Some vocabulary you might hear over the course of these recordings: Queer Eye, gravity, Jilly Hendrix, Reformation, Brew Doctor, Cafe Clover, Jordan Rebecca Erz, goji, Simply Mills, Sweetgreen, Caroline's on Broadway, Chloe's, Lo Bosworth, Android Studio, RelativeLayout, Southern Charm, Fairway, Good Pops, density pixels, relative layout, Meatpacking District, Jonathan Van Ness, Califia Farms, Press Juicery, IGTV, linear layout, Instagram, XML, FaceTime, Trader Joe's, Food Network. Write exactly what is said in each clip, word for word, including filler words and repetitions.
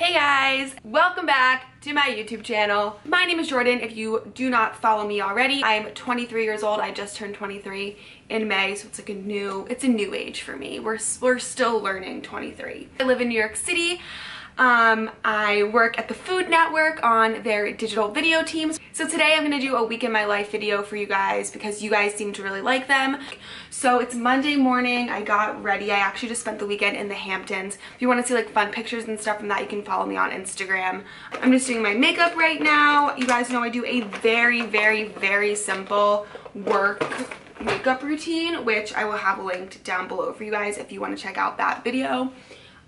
Hey guys, welcome back to my YouTube channel. My name is Jordan. If you do not follow me already, I'm twenty-three years old. I just turned twenty-three in May, so it's like a new, it's a new age for me. We're, we're still learning twenty-three. I live in New York City. Um, I work at the Food Network on their digital video teams. So today I'm gonna do a week in my life video for you guys because you guys seem to really like them. So it's Monday morning, I got ready. I actually just spent the weekend in the Hamptons. If you wanna see like fun pictures and stuff from that, you can follow me on Instagram. I'm just doing my makeup right now. You guys know I do a very, very, very simple work makeup routine, which I will have linked down below for you guys if you wanna check out that video.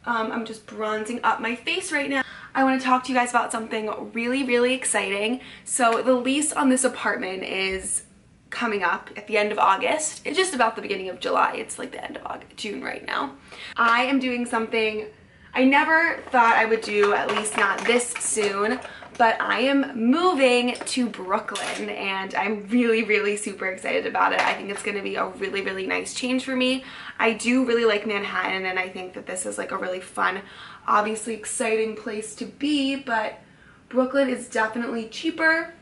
Um, I'm just bronzing up my face right now. I want to talk to you guys about something really, really exciting. So the lease on this apartment is coming up at the end of August. It's just about the beginning of July. It's like the end of August, June right now. I am doing something I never thought I would do, at least not this soon, but I am moving to Brooklyn and I'm really, really super excited about it. I think it's gonna be a really, really nice change for me. I do really like Manhattan and I think that this is like a really fun, obviously exciting place to be, but Brooklyn is definitely cheaper,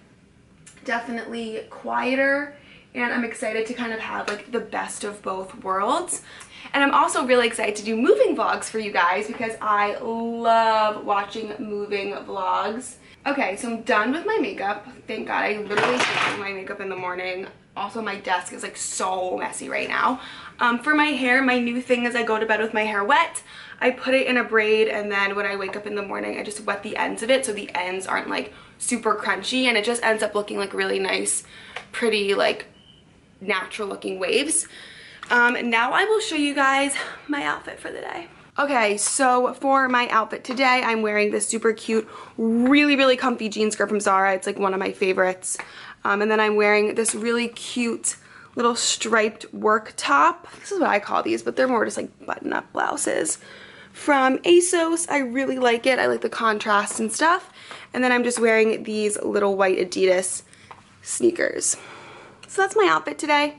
definitely quieter, and I'm excited to kind of have like the best of both worlds. And I'm also really excited to do moving vlogs for you guys because I love watching moving vlogs. Okay, so I'm done with my makeup. Thank God. I literally hate doing my makeup in the morning. Also, my desk is like so messy right now. Um, for my hair, my new thing is I go to bed with my hair wet. I put it in a braid and then when I wake up in the morning, I just wet the ends of it so the ends aren't like super crunchy and it just ends up looking like really nice, pretty, like natural looking waves. Um, now I will show you guys my outfit for the day. Okay, so for my outfit today, I'm wearing this super cute, really, really comfy jean skirt from Zara. It's like one of my favorites. Um, and then I'm wearing this really cute little striped work top. This is what I call these, but they're more just like button-up blouses from ASOS. I really like it. I like the contrast and stuff. And then I'm just wearing these little white Adidas sneakers. So that's my outfit today.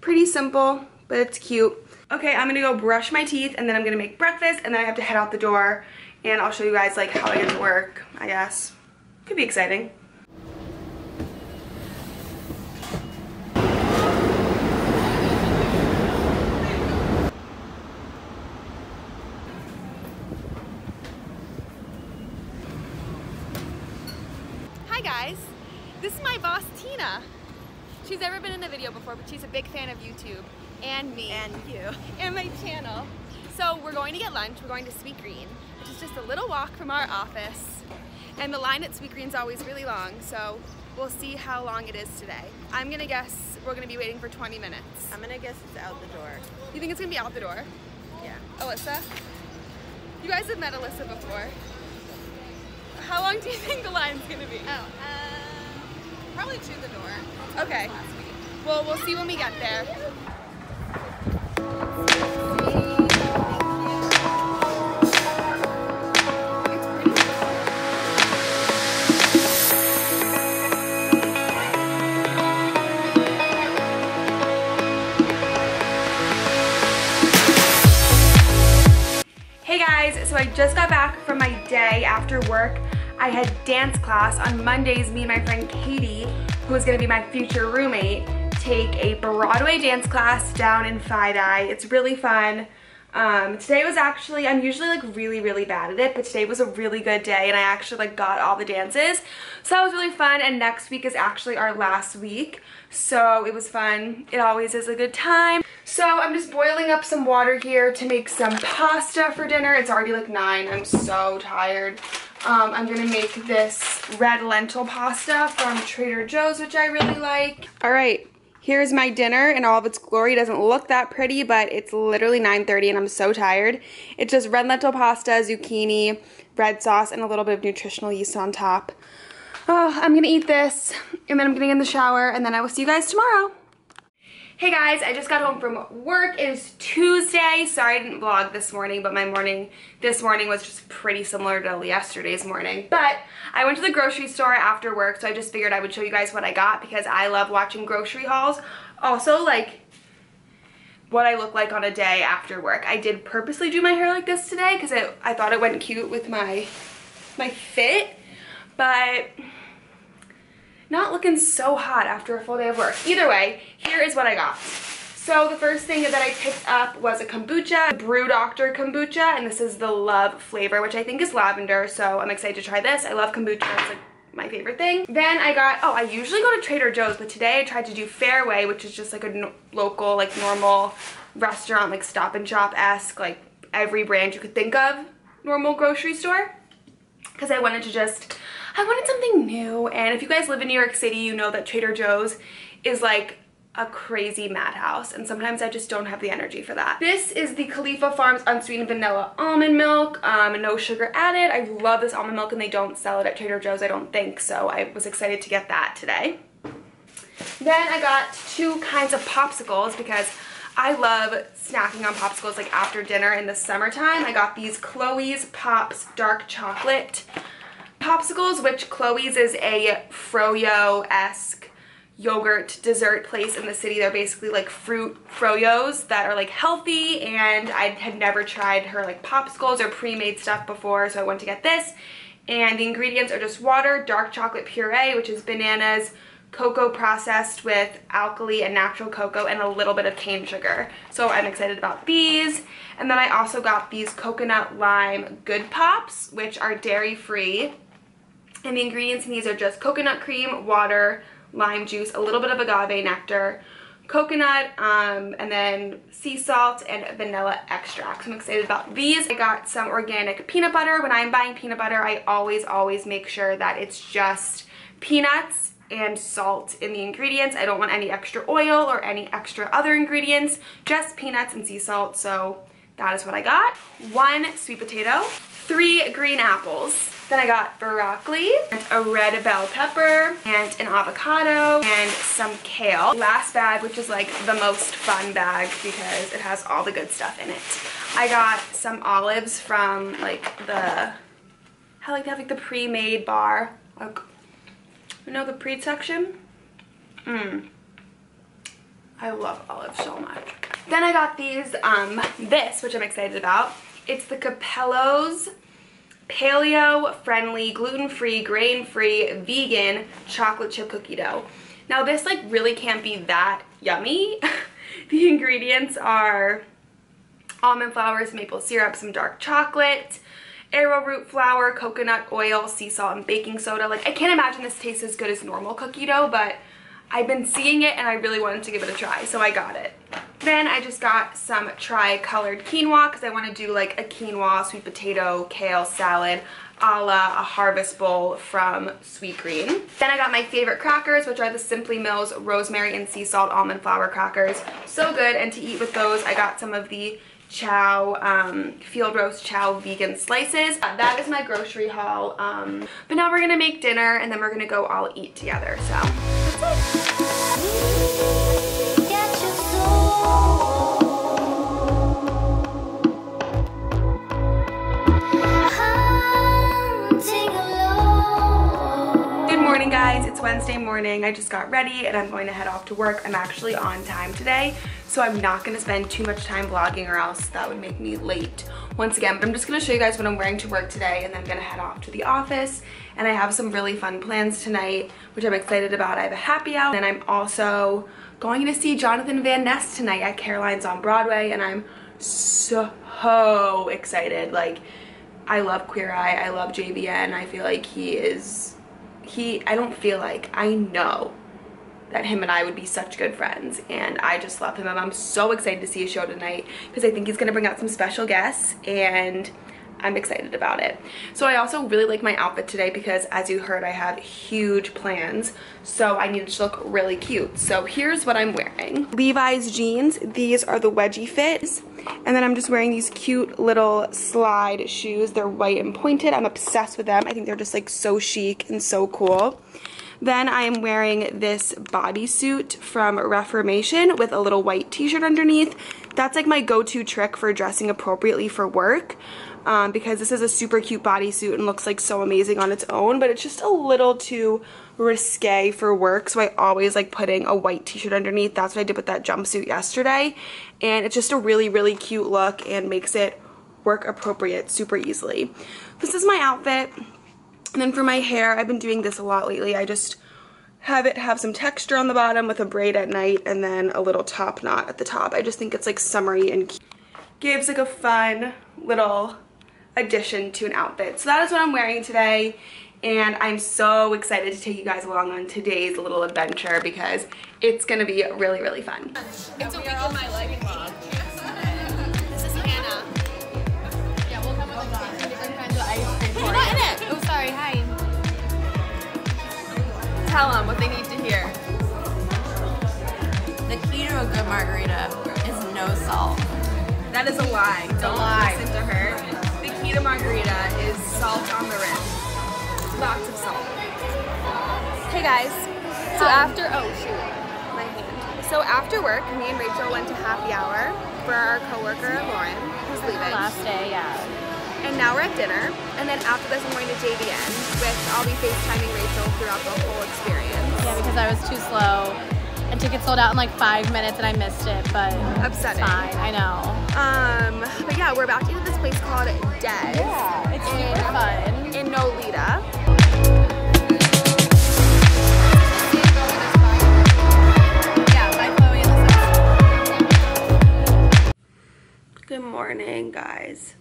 Pretty simple, but it's cute. Okay, I'm gonna go brush my teeth and then I'm gonna make breakfast and then I have to head out the door and I'll show you guys like how I get to work, I guess. Could be exciting. Hi guys, this is my boss Tina. She's never been in a video before, but she's a big fan of YouTube and me and you and my channel. So we're going to get lunch. We're going to Sweetgreen, which is just a little walk from our office. And the line at Sweetgreen is always really long, so we'll see how long it is today. I'm gonna guess we're gonna be waiting for twenty minutes. I'm gonna guess it's out the door. You think it's gonna be out the door? Yeah. Alyssa? You guys have met Alyssa before. How long do you think the line's gonna be? Oh. Uh... Probably to the door. Okay. Well, we'll see when we get there. Hey guys, so I just got back from my day after work. I had dance class on Mondays. Me and my friend Katie, who is gonna be my future roommate, take a Broadway dance class down in Five Eye. It's really fun. Um, today was actually, I'm usually like really, really bad at it, but today was a really good day and I actually like got all the dances. So that was really fun and next week is actually our last week. So it was fun. It always is a good time. So I'm just boiling up some water here to make some pasta for dinner. It's already like nine. I'm so tired. Um, I'm gonna make this red lentil pasta from Trader Joe's, which I really like. All right, here's my dinner in all of its glory. It doesn't look that pretty, but it's literally nine thirty and I'm so tired. It's just red lentil pasta, zucchini, red sauce, and a little bit of nutritional yeast on top. Oh, I'm gonna eat this, and then I'm getting in the shower, and then I will see you guys tomorrow. Hey guys, I just got home from work. It is Tuesday. Sorry I didn't vlog this morning, but my morning this morning was just pretty similar to yesterday's morning. But I went to the grocery store after work, so I just figured I would show you guys what I got because I love watching grocery hauls. Also, like, what I look like on a day after work. I did purposely do my hair like this today because I, I thought it went cute with my my fit, but not looking so hot after a full day of work. Either way, here is what I got. So the first thing that I picked up was a kombucha, a Brew Doctor kombucha, and this is the Love flavor, which I think is lavender, so I'm excited to try this. I love kombucha, it's like my favorite thing. Then I got, oh, I usually go to Trader Joe's, but today I tried to do Fairway, which is just like a no local, like normal restaurant, like Stop and Shop-esque, like every brand you could think of, normal grocery store, because I wanted to just, I wanted something new. And if you guys live in New York City, you know that Trader Joe's is like a crazy madhouse, and sometimes I just don't have the energy for that. This is the Califia Farms unsweetened vanilla almond milk, um, no sugar added. I love this almond milk, and they don't sell it at Trader Joe's, I don't think, so I was excited to get that today. Then I got two kinds of popsicles because I love snacking on popsicles like after dinner in the summertime. I got these Chloe's Pops Dark Chocolate Popsicles, which Chloe's is a froyo-esque yogurt dessert place in the city. They're basically like fruit froyos that are like healthy, and I had never tried her like popsicles or pre-made stuff before, so I went to get this. And the ingredients are just water, dark chocolate puree, which is bananas, cocoa processed with alkali and natural cocoa, and a little bit of cane sugar. So I'm excited about these. And then I also got these coconut lime Good Pops, which are dairy free, and the ingredients in these are just coconut cream, water, lime juice, a little bit of agave nectar, coconut, um, and then sea salt and vanilla extract. So I'm excited about these. I got some organic peanut butter. When I'm buying peanut butter, I always, always make sure that it's just peanuts and salt in the ingredients. I don't want any extra oil or any extra other ingredients, just peanuts and sea salt. So that is what I got. One sweet potato, three green apples. Then I got broccoli, and a red bell pepper, and an avocado, and some kale. Last bag, which is like the most fun bag because it has all the good stuff in it. I got some olives from like the, I like to have like the pre-made bar, like, you know, the pre section? Mmm. I love olives so much. Then I got these, um, this, which I'm excited about. It's the Capellos paleo-friendly, gluten-free, grain-free, vegan chocolate chip cookie dough. Now this like really can't be that yummy. The ingredients are almond flour, maple syrup, some dark chocolate, arrowroot flour, coconut oil, sea salt, and baking soda. Like I can't imagine this tastes as good as normal cookie dough, but I've been seeing it and I really wanted to give it a try, so I got it. Then I just got some tri-colored quinoa because I want to do like a quinoa, sweet potato, kale salad a la a harvest bowl from Sweetgreen. Then I got my favorite crackers, which are the Simply Mills rosemary and sea salt almond flour crackers. So good, and to eat with those I got some of the chow, um, field roast chow vegan slices. That is my grocery haul, um, but now we're going to make dinner and then we're going to go all eat together, so that's it. Guys, it's Wednesday morning. I just got ready and I'm going to head off to work. I'm actually on time today, so I'm not going to spend too much time vlogging or else that would make me late once again. But I'm just going to show you guys what I'm wearing to work today, and then I'm going to head off to the office. And I have some really fun plans tonight, which I'm excited about. I have a happy hour, and I'm also going to see Jonathan Van Ness tonight at Caroline's on Broadway, and I'm so excited. Like, I love Queer Eye, I love J V N. I feel like he is He, I don't feel like, I know that him and I would be such good friends, and I just love him, and I'm so excited to see his show tonight because I think he's going to bring out some special guests, and I'm excited about it. So I also really like my outfit today because, as you heard, I have huge plans, so I needed to look really cute. So here's what I'm wearing. Levi's jeans. These are the wedgie fits, and then I'm just wearing these cute little slide shoes. They're white and pointed. I'm obsessed with them. I think they're just like so chic and so cool. Then I am wearing this bodysuit from Reformation with a little white t-shirt underneath. That's like my go-to trick for dressing appropriately for work. um, because this is a super cute bodysuit and looks like so amazing on its own, but it's just a little too risque for work, so I always like putting a white t-shirt underneath. That's what I did with that jumpsuit yesterday, and it's just a really, really cute look and makes it work appropriate super easily. This is my outfit, and then for my hair, I've been doing this a lot lately. I just have it have some texture on the bottom with a braid at night and then a little top knot at the top. I just think it's like summery and cute. Gives like a fun little addition to an outfit. So that is what I'm wearing today, and I'm so excited to take you guys along on today's little adventure because it's going to be really, really fun. It's a week in my life vlog. This is Hannah. Yeah, we'll come with like fifteen different kinds of ice cream. You're not in it! Oh, sorry. Hi. Tell them what they need to hear. The key to a good margarita is no salt. That is a lie. Don't lie. Listen to her. The key to margarita is salt on the rim. Lots of salt. Hey guys. So Hi. after oh shoot, my hand. So after work, me and Rachel went to happy hour for our coworker Lauren, who's leaving. Last day, yeah. And now we're at dinner, and then after this I'm going to J V N, which I'll be FaceTiming Rachel throughout the whole experience. Yeah, because I was too slow, and tickets sold out in like five minutes, and I missed it, but upsetting. It's fine, I know. Um, but yeah, we're about to eat at this place called Dez. Yeah, it's in, super fun. In Nolita. Good morning, guys.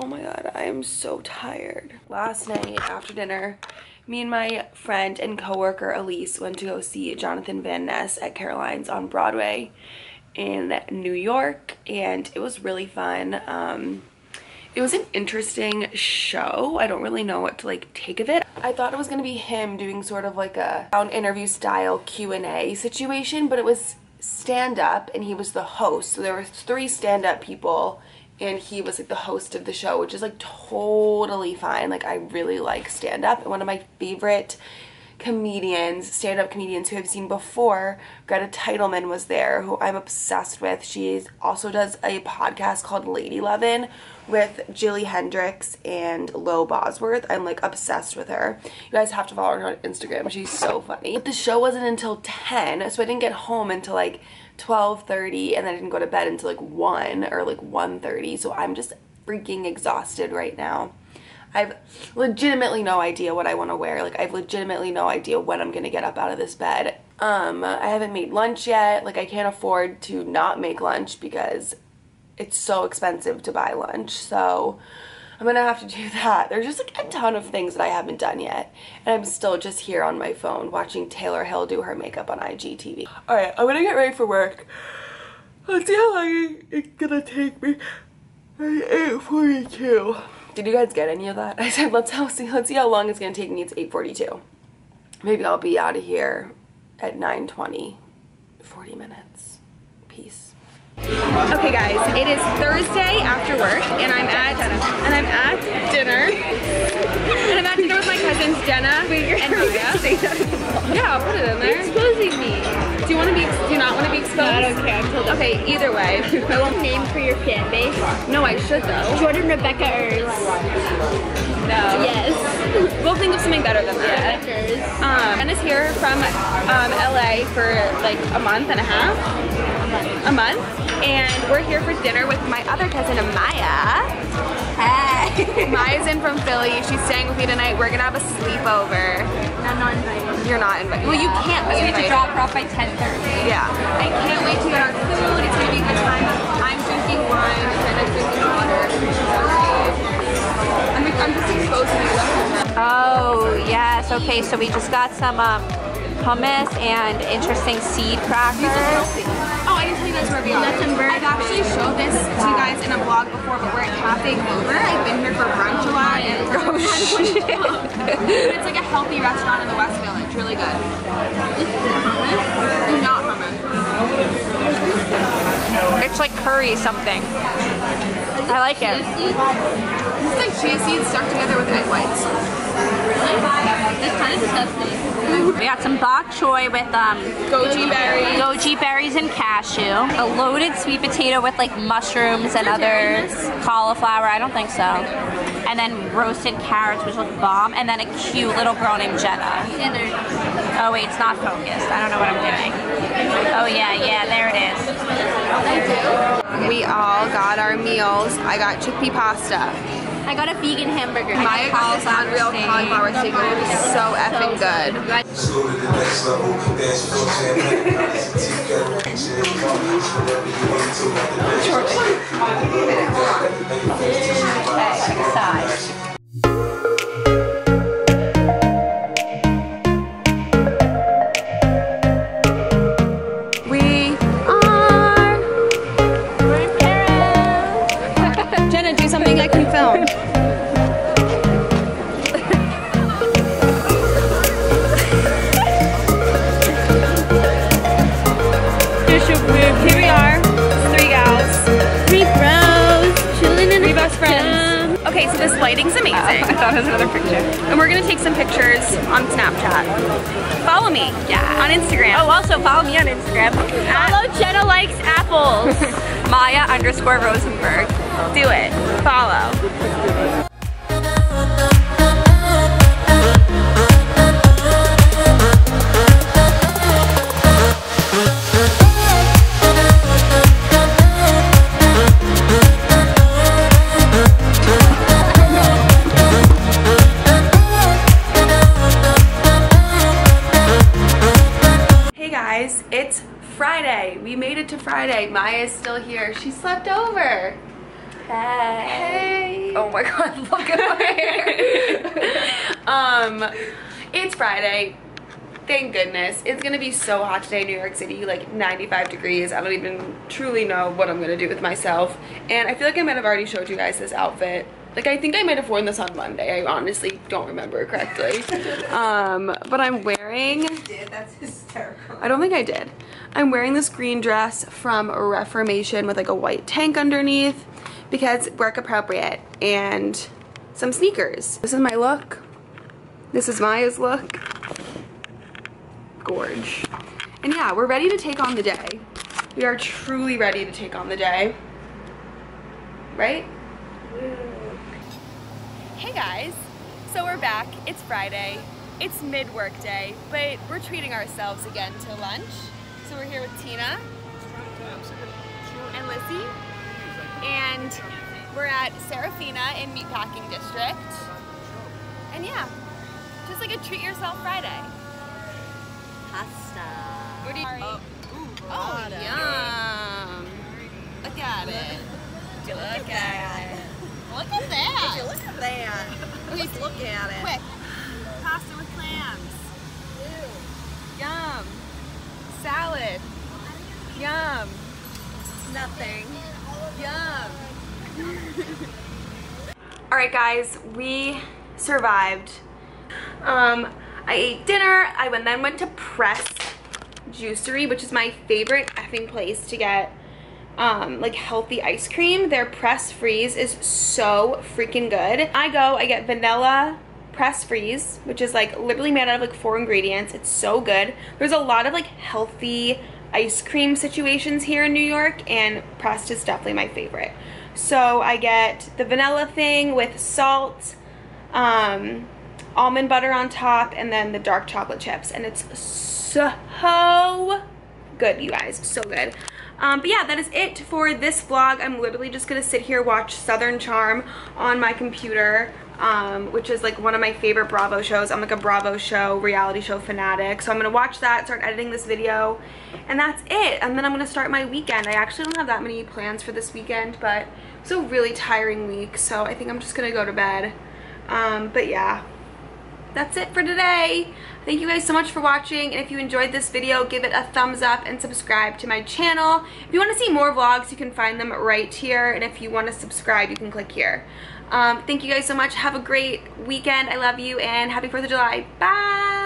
Oh my god, I am so tired. Last night after dinner, me and my friend and coworker Elise went to go see Jonathan Van Ness at Caroline's on Broadway in New York, and it was really fun. Um, it was an interesting show. I don't really know what to like take of it. I thought it was gonna be him doing sort of like a an interview style Q and A situation, but it was stand-up and he was the host. So there were three stand-up people, and he was like the host of the show, which is like totally fine. Like I really like stand-up, and one of my favorite comedians, stand-up comedians who I've seen before, Greta Teitelman, was there, who I'm obsessed with. She also does a podcast called Lady Lovin' with Jilly Hendrix and Lo Bosworth. I'm like obsessed with her. You guys have to follow her on Instagram. She's so funny. But the show wasn't until ten, so I didn't get home until like twelve thirty, and I didn't go to bed until like one or like one thirty, so I'm just freaking exhausted right now. I've legitimately no idea what I want to wear. Like I've legitimately no idea when I'm gonna get up out of this bed. Um, I haven't made lunch yet. Like I can't afford to not make lunch because it's so expensive to buy lunch, so I'm gonna have to do that. There's just like a ton of things that I haven't done yet, and I'm still just here on my phone watching Taylor Hill do her makeup on I G T V. All right, I'm gonna get ready for work. Let's see how long it's gonna take me. It's eight forty-two. Did you guys get any of that? I said let's see. Let's see how long it's gonna take me. It's eight forty-two. Maybe I'll be out of here at nine twenty. forty minutes. Peace. Okay guys, it is Thursday after work, and I'm at and I'm at dinner. And I'm at dinner with my cousins Jenna and Maya. Yeah, I'll put it in there. You're exposing me. Do you want to be? Do you not want to be exposed? No, I don't care. I'm okay, either way. I want a name for your fan base. No, I should though. Jordan Rebecca Erz. No. Yes. We'll think of something better than that. Yeah, um, Anna's here from um, L A for like a month and a half. A month. And we're here for dinner with my other cousin, Amaya. Hey. Maya's in from Philly. She's staying with me tonight. We're gonna have a sleepover. I'm not invited. You're not invited. Well, you can't. You have to drop her off by ten thirty. Yeah. I can't wait to get our food. It's gonna be a good time. I'm drinking wine and I'm drinking water. I'm, I'm just exposed to these. Oh, yes. Okay, so we just got some um, hummus and interesting seed crackers. Oh, I didn't tell you guys where we are. I've actually showed this to you guys in a vlog before, but we're at Cafe Clover. I've been here for brunch a lot. And oh, shit. It's like a healthy restaurant in the West Village. Really good. Hummus? Not hummus. It's like curry something. I like it. It's like chia seeds stuck together with egg whites. This kind of disgusting. We got some bok choy with um, goji berries. Goji berries and cashew. A loaded sweet potato with like mushrooms and other cauliflower. I don't think so. And then roasted carrots, which look bomb. And then a cute little girl named Jenna. Oh wait, it's not focused. I don't know what I'm doing. Oh yeah, yeah, there it is. We all got our meals. I got chickpea pasta. I got a vegan hamburger. Maya got this unreal cauliflower steak. It was so effing good. Okay, massage. Okay, so this lighting's amazing. Uh, I thought it was another picture. And we're gonna take some pictures on Snapchat. Follow me. Yeah. On Instagram. Oh, also follow me on Instagram. Follow Jenna Likes Apples. Maya underscore Rosenberg. Do it. Follow. It's Friday. We made it to Friday. Maya's still here. She slept over. Hey. Hey. Oh my god, look at my hair. um, it's Friday. Thank goodness. It's gonna be so hot today in New York City, like ninety-five degrees. I don't even truly know what I'm gonna do with myself. And I feel like I might have already showed you guys this outfit. Like, I think I might have worn this on Monday. I honestly don't remember correctly. Um, but I'm wearing... You did? That's hysterical. I don't think I did. I'm wearing this green dress from Reformation with, like, a white tank underneath because work appropriate. And some sneakers. This is my look. This is Maya's look. Gorge. And, yeah, we're ready to take on the day. We are truly ready to take on the day. Right? Hey guys, so we're back, it's Friday, it's mid-work day, but we're treating ourselves again to lunch. So we're here with Tina and Lizzie, and we're at Serafina in Meatpacking District, and yeah, just like a treat yourself Friday. Pasta. What do you- Oh, ooh, oh yum. Look at it. Look at that. Look at that! Would you look at that! Just look at it. Quick. Pasta with clams. Ew. Yum. Salad. Yum. Nothing. Yum. Alright guys, we survived. Um, I ate dinner, I went, then went to Press Juicery, which is my favorite effing place to get Um, like healthy ice cream. Their press freeze is so freaking good. I go, I get vanilla press freeze, which is like literally made out of like four ingredients. It's so good. There's a lot of like healthy ice cream situations here in New York, and Pressed is definitely my favorite. So I get the vanilla thing with salt, um, almond butter on top, and then the dark chocolate chips, and it's so good, you guys, so good. Um, but yeah, that is it for this vlog. I'm literally just gonna sit here, watch Southern Charm on my computer, um, which is like one of my favorite Bravo shows. I'm like a Bravo show, reality show fanatic. So I'm gonna watch that, start editing this video, and that's it. And then I'm gonna start my weekend. I actually don't have that many plans for this weekend, but it's a really tiring week, so I think I'm just gonna go to bed. Um, but yeah. That's it for today. Thank you guys so much for watching, and if you enjoyed this video, give it a thumbs up and subscribe to my channel. If you want to see more vlogs, you can find them right here, and if you want to subscribe, you can click here. Um, thank you guys so much. Have a great weekend. I love you, and happy fourth of July. Bye!